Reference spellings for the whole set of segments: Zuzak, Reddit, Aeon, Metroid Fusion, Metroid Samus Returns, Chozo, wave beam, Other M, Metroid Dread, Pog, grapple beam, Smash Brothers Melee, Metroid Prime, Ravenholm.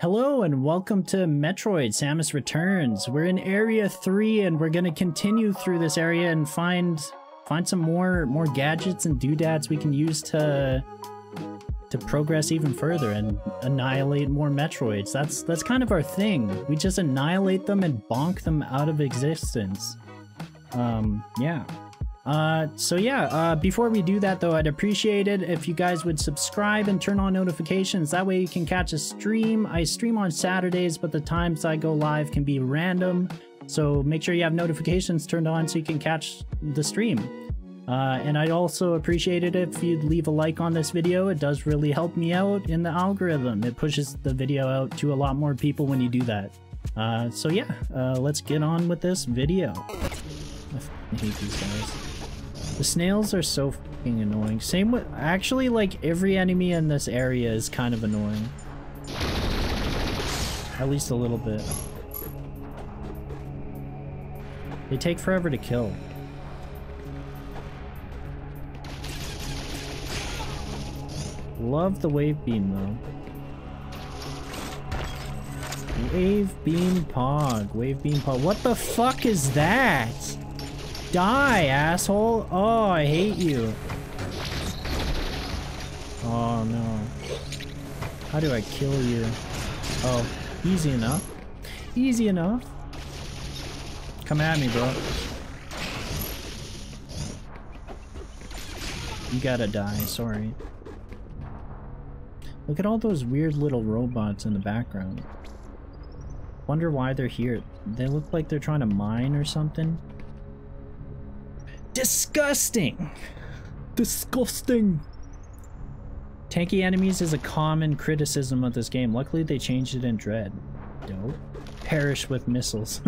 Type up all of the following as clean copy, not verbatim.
Hello and welcome to Metroid Samus Returns. We're in Area 3 and we're gonna continue through this area and find some more gadgets and doodads we can use to progress even further and annihilate more Metroids. That's kind of our thing. We just annihilate them and bonk them out of existence. Before we do that though, I'd appreciate it if you guys would subscribe and turn on notifications. That way you can catch a stream. I stream on Saturdays, but the times I go live can be random. So make sure you have notifications turned on so you can catch the stream. And I'd also appreciate it if you'd leave a like on this video. It does really help me out in the algorithm. It pushes the video out to a lot more people when you do that. Let's get on with this video. I hate these guys. The snails are so fucking annoying. Same with- actually, like, every enemy in this area is kind of annoying. At least a little bit. They take forever to kill. Love the wave beam, though. Wave beam pog. Wave beam pog. What the fuck is that? Die, asshole! Oh, I hate you. Oh no. How do I kill you? Oh, easy enough. Easy enough. Come at me, bro. You gotta die, sorry. Look at all those weird little robots in the background. Wonder why they're here. They look like they're trying to mine or something. Disgusting! Disgusting! Tanky enemies is a common criticism of this game. Luckily they changed it in Dread. Dope. Perish with missiles.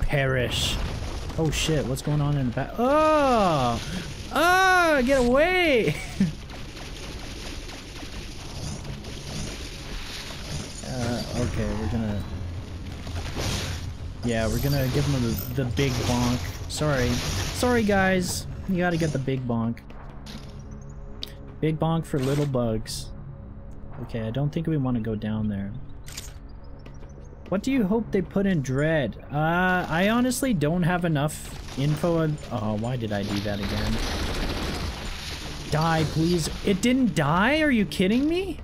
Perish. Oh shit, what's going on in the back? Oh! Oh! Get away! Okay, we're gonna give them the big bonk. Sorry. Sorry guys, you gotta get the big bonk. Big bonk for little bugs. Okay, I don't think we want to go down there. What do you hope they put in Dread? I honestly don't have enough info on- oh, why did I do that again? Die, please. It didn't die? Are you kidding me?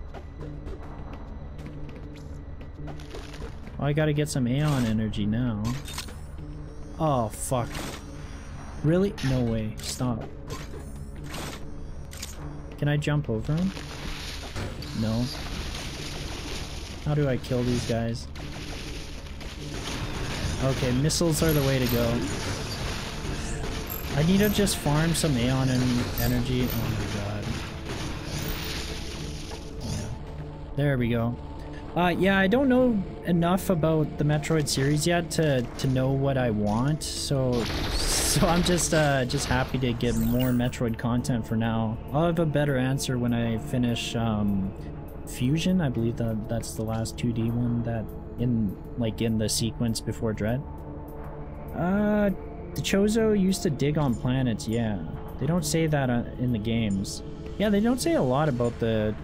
Oh, I gotta get some Aeon energy now. Oh, fuck. Really? No way. Stop. Can I jump over him? No. How do I kill these guys? Okay, missiles are the way to go. I need to just farm some Aeon energy. Oh my god. Yeah. There we go. Yeah, I don't know enough about the Metroid series yet to know what I want, so I'm just happy to get more Metroid content for now. I'll have a better answer when I finish Fusion. I believe that's the last 2D one that in the sequence before Dread. The Chozo used to dig on planets. Yeah, they don't say that in the games. Yeah, they don't say a lot about the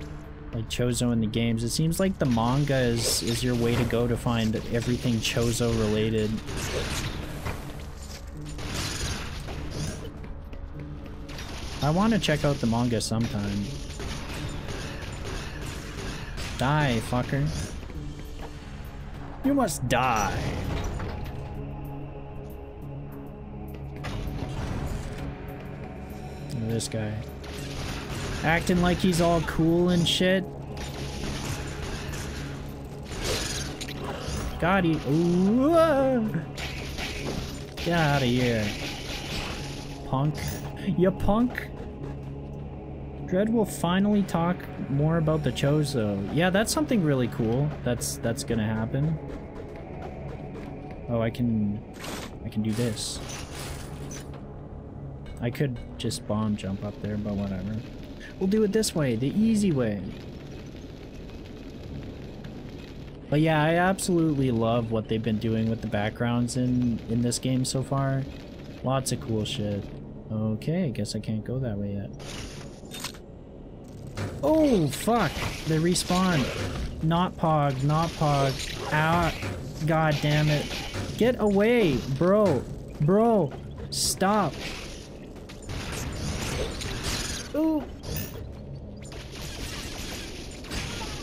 Chozo in the games. It seems like the manga is your way to go to find everything Chozo related. I want to check out the manga sometime. Die, fucker. You must die. Oh, this guy. Acting like he's all cool and shit. Got he. Ooh, get out of here. Punk. You punk. Dread will finally talk more about the Chozo. Yeah, that's something really cool. That's gonna happen. Oh, I can do this. I could just bomb jump up there, but whatever. We'll do it this way, the easy way. But yeah, I absolutely love what they've been doing with the backgrounds in this game so far. Lots of cool shit. Okay, I guess I can't go that way yet. Oh, fuck! They respawned. Not Pog, not Pog. Ah, god damn it. Get away, bro. Bro, stop. Ooh.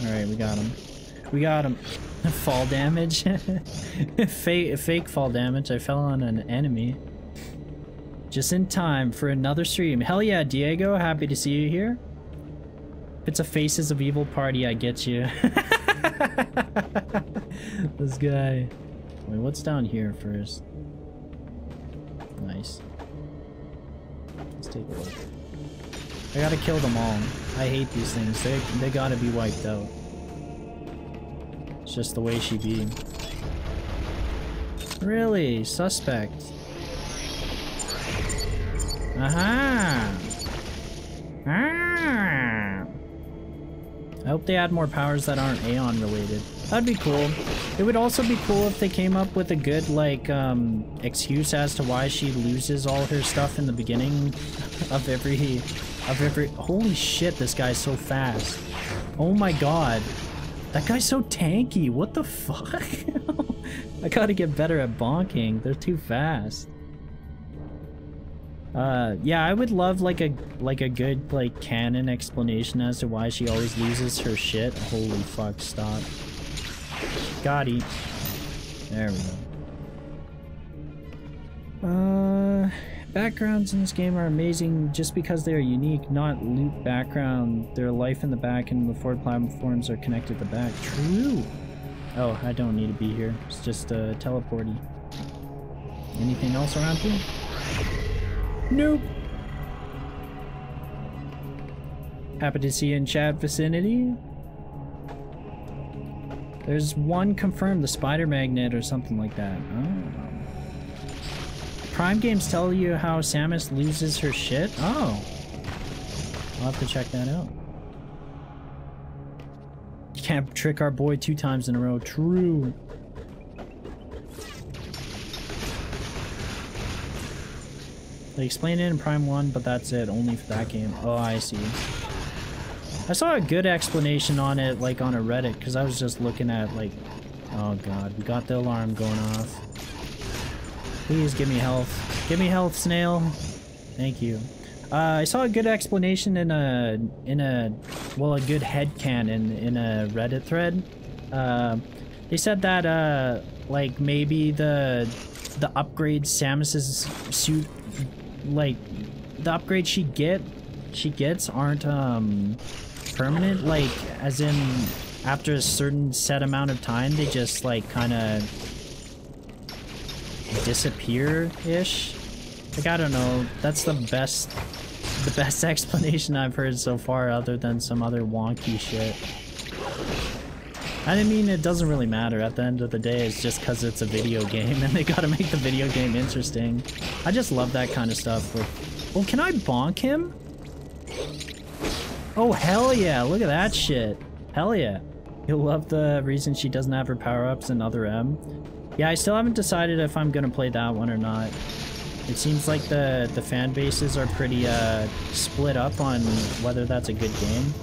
Alright, we got him. We got him. Fall damage. Fake fall damage. I fell on an enemy. Just in time for another stream. Hell yeah, Diego. Happy to see you here. If it's a Faces of Evil party, I get you. This guy. Wait, what's down here first? Nice. Let's take a look. I gotta kill them all. I hate these things. They gotta be wiped out. It's just the way she be. Really? Suspect. Aha! Ah! I hope they add more powers that aren't Aeon related. That'd be cool. It would also be cool if they came up with a good, like, excuse as to why she loses all her stuff in the beginning of every- Holy shit, this guy's so fast. Oh my god. That guy's so tanky, what the fuck? I gotta get better at bonking, they're too fast. Yeah, I would love like a good, like, canon explanation as to why she always loses her shit. Holy fuck, stop. Got him. There we go. Backgrounds in this game are amazing just because they are unique, not loop background. Their life in the back and the forward platforms are connected to the back. True. Oh, I don't need to be here. It's just a teleporty. Anything else around here? Nope. Happy to see you in chat vicinity. There's one confirmed, the spider magnet or something like that. Oh. Prime games tell you how Samus loses her shit? Oh. I'll have to check that out. You can't trick our boy 2 times in a row. True. They explain it in Prime 1, but that's it. Only for that game. Oh, I see. I saw a good explanation on it, like, on a Reddit, because I was just looking at, like... Oh, God. We got the alarm going off. Please give me health. Give me health, snail. Thank you. I saw a good explanation in a good headcanon in a Reddit thread. They said that like maybe the upgrade Samus's suit, like the upgrades she gets aren't permanent, like as in after a certain set amount of time they just like kind of disappear-ish? Like, I don't know. That's the best explanation I've heard so far, other than some other wonky shit. I mean, it doesn't really matter. At the end of the day, it's just because it's a video game, and they gotta make the video game interesting. I just love that kind of stuff. Oh, can I bonk him? Oh, hell yeah! Look at that shit. Hell yeah. You'll love the reason she doesn't have her power-ups in Other M. Yeah, I still haven't decided if I'm gonna play that one or not. It seems like the fan bases are pretty split up on whether that's a good game.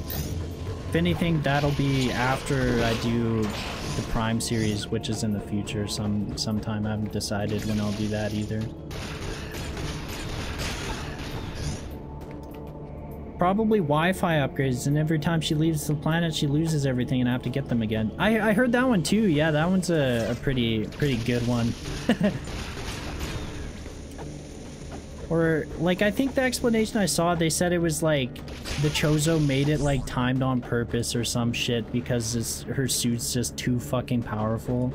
If anything, that'll be after I do the Prime series, which is in the future. Sometime I haven't decided when I'll do that either. Probably Wi-Fi upgrades, and every time she leaves the planet she loses everything and I have to get them again. I heard that one too. Yeah, that one's a pretty good one. Or like, I think the explanation I saw, they said it was like the Chozo made it like timed on purpose or some shit because her suit's just too fucking powerful.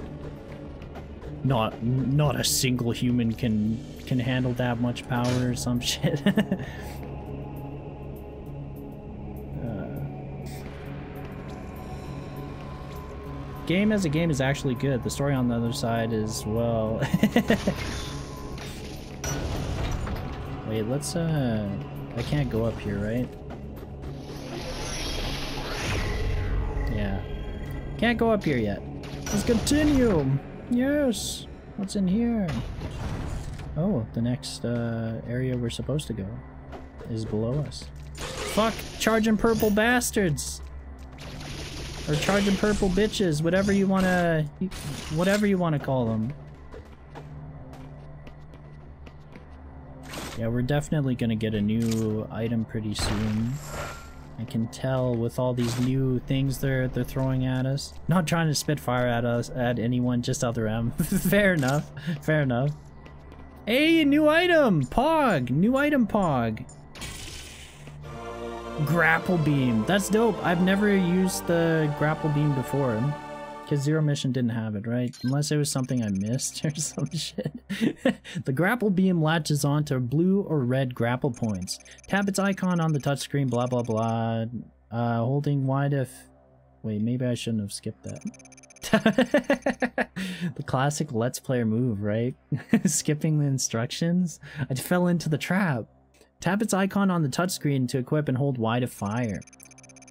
Not a single human can handle that much power or some shit. Game as a game is actually good. The story on the other side is, well... Wait, let's I can't go up here, right? Yeah. Can't go up here yet. Let's continue! Yes! What's in here? Oh, the next area we're supposed to go is below us. Fuck! Charging purple bastards! Or charging purple bitches, whatever you wanna call them. Yeah, we're definitely gonna get a new item pretty soon. I can tell with all these new things they're throwing at us. Not trying to spitfire at us, at anyone, just Other M. Fair enough. Fair enough. Hey, new item! Pog! New item, Pog! Grapple beam. That's dope. I've never used the grapple beam before. Because Zero Mission didn't have it, right? Unless it was something I missed or some shit. The grapple beam latches onto blue or red grapple points. Tap its icon on the touchscreen, blah blah blah. Holding wide if... Wait, maybe I shouldn't have skipped that. The classic Let's Player move, right? Skipping the instructions? I fell into the trap. Tap its icon on the touchscreen to equip and hold Y to fire.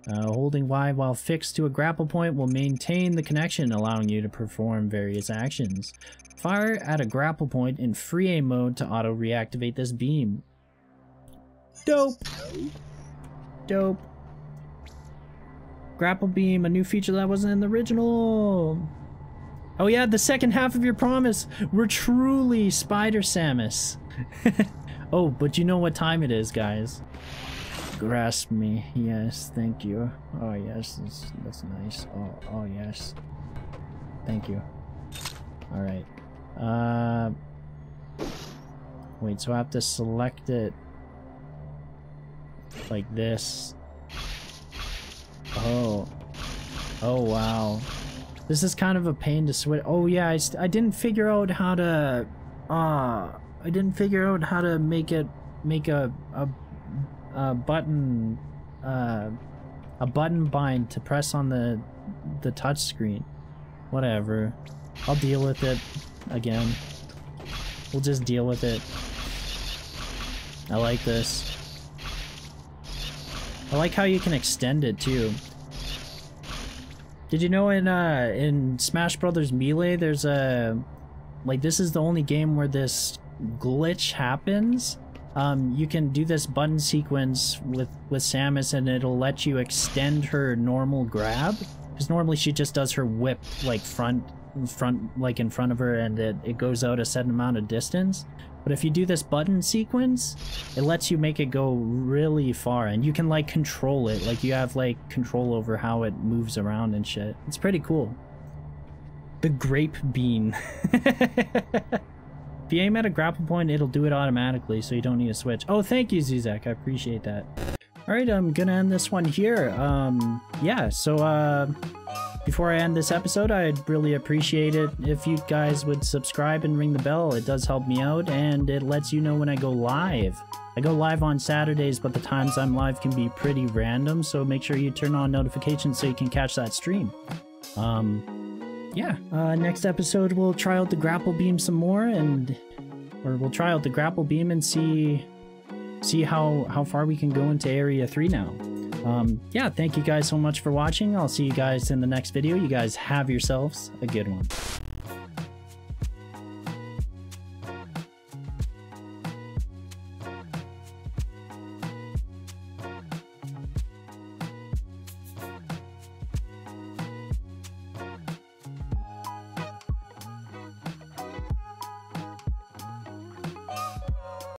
Holding Y while fixed to a grapple point will maintain the connection, allowing you to perform various actions. Fire at a grapple point in free aim mode to auto-reactivate this beam. Dope! Dope. Grapple beam, a new feature that wasn't in the original! Oh yeah, the second half of your promise! We're truly Spider Samus! Oh, but you know what time it is, guys. Grasp me. Yes, thank you. Oh, yes, that's nice. Oh, yes. Thank you. Alright. Wait, so I have to select it like this. Oh. Oh, wow. This is kind of a pain to switch. Oh, yeah, I didn't figure out how to... I didn't figure out how to make a button bind to press on the touch screen. Whatever, I'll deal with it again. We'll just deal with it. I like this. I like how you can extend it too. Did you know in Smash Brothers Melee there's a... Like, this is the only game where this glitch happens. You can do this button sequence with Samus and it'll let you extend her normal grab. Because normally she just does her whip, like, in front of her, and it goes out a certain amount of distance. But if you do this button sequence, it lets you make it go really far, and you can, like, control it. Like, you have, like, control over how it moves around and shit. It's pretty cool. The grape bean. If you aim at a grapple point, it'll do it automatically, so you don't need to switch. Oh, thank you, Zuzak. I appreciate that. Alright, I'm gonna end this one here. Yeah, so before I end this episode, I'd really appreciate it if you guys would subscribe and ring the bell. It does help me out, and it lets you know when I go live. I go live on Saturdays, but the times I'm live can be pretty random, so make sure you turn on notifications so you can catch that stream. Yeah, next episode we'll try out the grapple beam some more, and see how far we can go into Area 3 now. Yeah, thank you guys so much for watching. I'll see you guys in the next video. You guys have yourselves a good one.